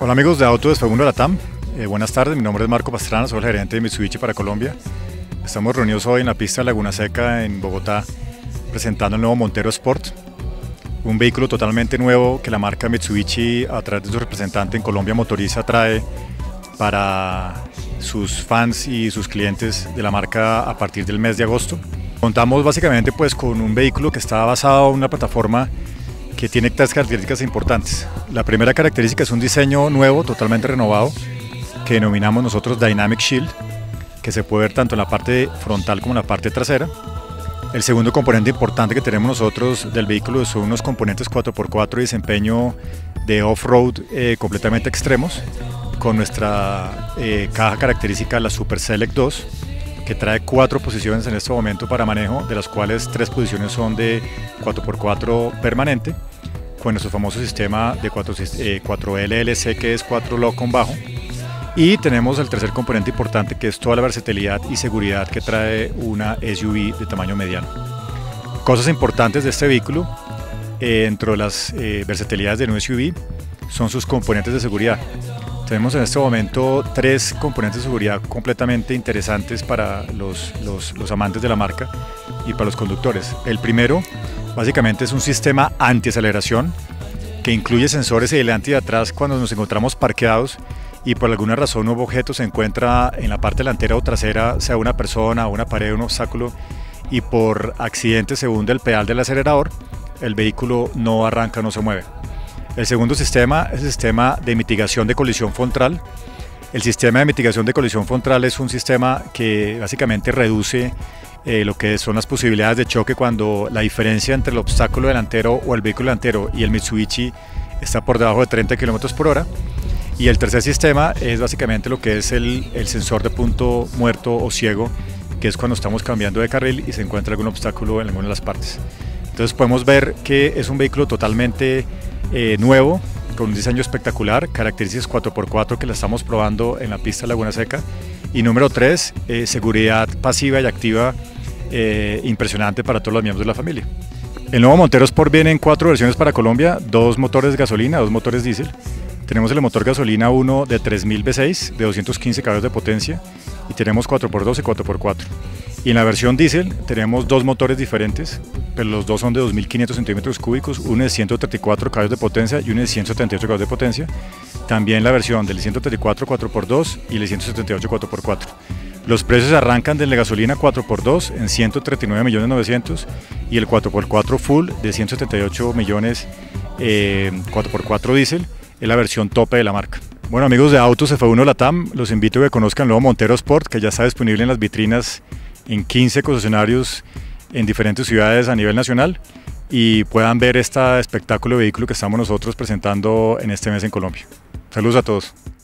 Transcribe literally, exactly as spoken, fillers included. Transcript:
Hola amigos de Auto Desfagún de la T A M, eh, buenas tardes, mi nombre es Marco Pastrana, soy el gerente de Mitsubishi para Colombia. Estamos reunidos hoy en la pista de Laguna Seca en Bogotá presentando el nuevo Montero Sport, un vehículo totalmente nuevo que la marca Mitsubishi a través de su representante en Colombia Motorysa trae para sus fans y sus clientes de la marca a partir del mes de agosto. Contamos básicamente pues con un vehículo que está basado en una plataforma que tiene tres características importantes. La primera característica es un diseño nuevo, totalmente renovado, que denominamos nosotros Dynamic Shield, que se puede ver tanto en la parte frontal como en la parte trasera. El segundo componente importante que tenemos nosotros del vehículo son unos componentes cuatro por cuatro y desempeño de off-road eh, completamente extremos, con nuestra eh, caja característica, la Super Select dos, que trae cuatro posiciones en este momento para manejo, de las cuales tres posiciones son de cuatro por cuatro permanente, con nuestro famoso sistema de cuatro L L C que es cuatro L O C con bajo. Y tenemos el tercer componente importante que es toda la versatilidad y seguridad que trae una S U V de tamaño mediano. Cosas importantes de este vehículo, eh, dentro de las eh, versatilidades de un S U V, son sus componentes de seguridad. Tenemos en este momento tres componentes de seguridad completamente interesantes para los, los, los amantes de la marca y para los conductores. El primero básicamente es un sistema antiaceleración que incluye sensores de delante y de atrás cuando nos encontramos parqueados y por alguna razón un objeto se encuentra en la parte delantera o trasera, sea una persona, una pared, un obstáculo, y por accidente se hunde el pedal del acelerador, el vehículo no arranca, no se mueve. El segundo sistema es el sistema de mitigación de colisión frontal. El sistema de mitigación de colisión frontal es un sistema que básicamente reduce eh, lo que son las posibilidades de choque cuando la diferencia entre el obstáculo delantero o el vehículo delantero y el Mitsubishi está por debajo de treinta kilómetros por hora. Y el tercer sistema es básicamente lo que es el, el sensor de punto muerto o ciego, que es cuando estamos cambiando de carril y se encuentra algún obstáculo en alguna de las partes. Entonces podemos ver que es un vehículo totalmente Eh, nuevo, con un diseño espectacular, características cuatro por cuatro que la estamos probando en la pista Laguna Seca, y número tres, eh, seguridad pasiva y activa eh, impresionante para todos los miembros de la familia. El nuevo Montero Sport viene en cuatro versiones para Colombia, dos motores gasolina, dos motores diésel. Tenemos el motor gasolina uno de tres mil V seis de doscientos quince caballos de potencia y tenemos cuatro por dos y cuatro por cuatro. Y en la versión diésel tenemos dos motores diferentes, pero los dos son de dos mil quinientos centímetros cúbicos, uno de ciento treinta y cuatro caballos de potencia y uno de ciento setenta y ocho caballos de potencia. También la versión del ciento treinta y cuatro cuatro por dos y el ciento setenta y ocho cuatro por cuatro. Los precios arrancan desde la gasolina cuatro por dos en ciento treinta y nueve millones novecientos y el cuatro por cuatro full de ciento setenta y ocho millones eh, cuatro por cuatro diésel, es la versión tope de la marca. Bueno amigos de Autos F uno Latam, los invito a que conozcan el nuevo Montero Sport, que ya está disponible en las vitrinas en quince concesionarios en diferentes ciudades a nivel nacional, y puedan ver este espectáculo de vehículo que estamos nosotros presentando en este mes en Colombia. Saludos a todos.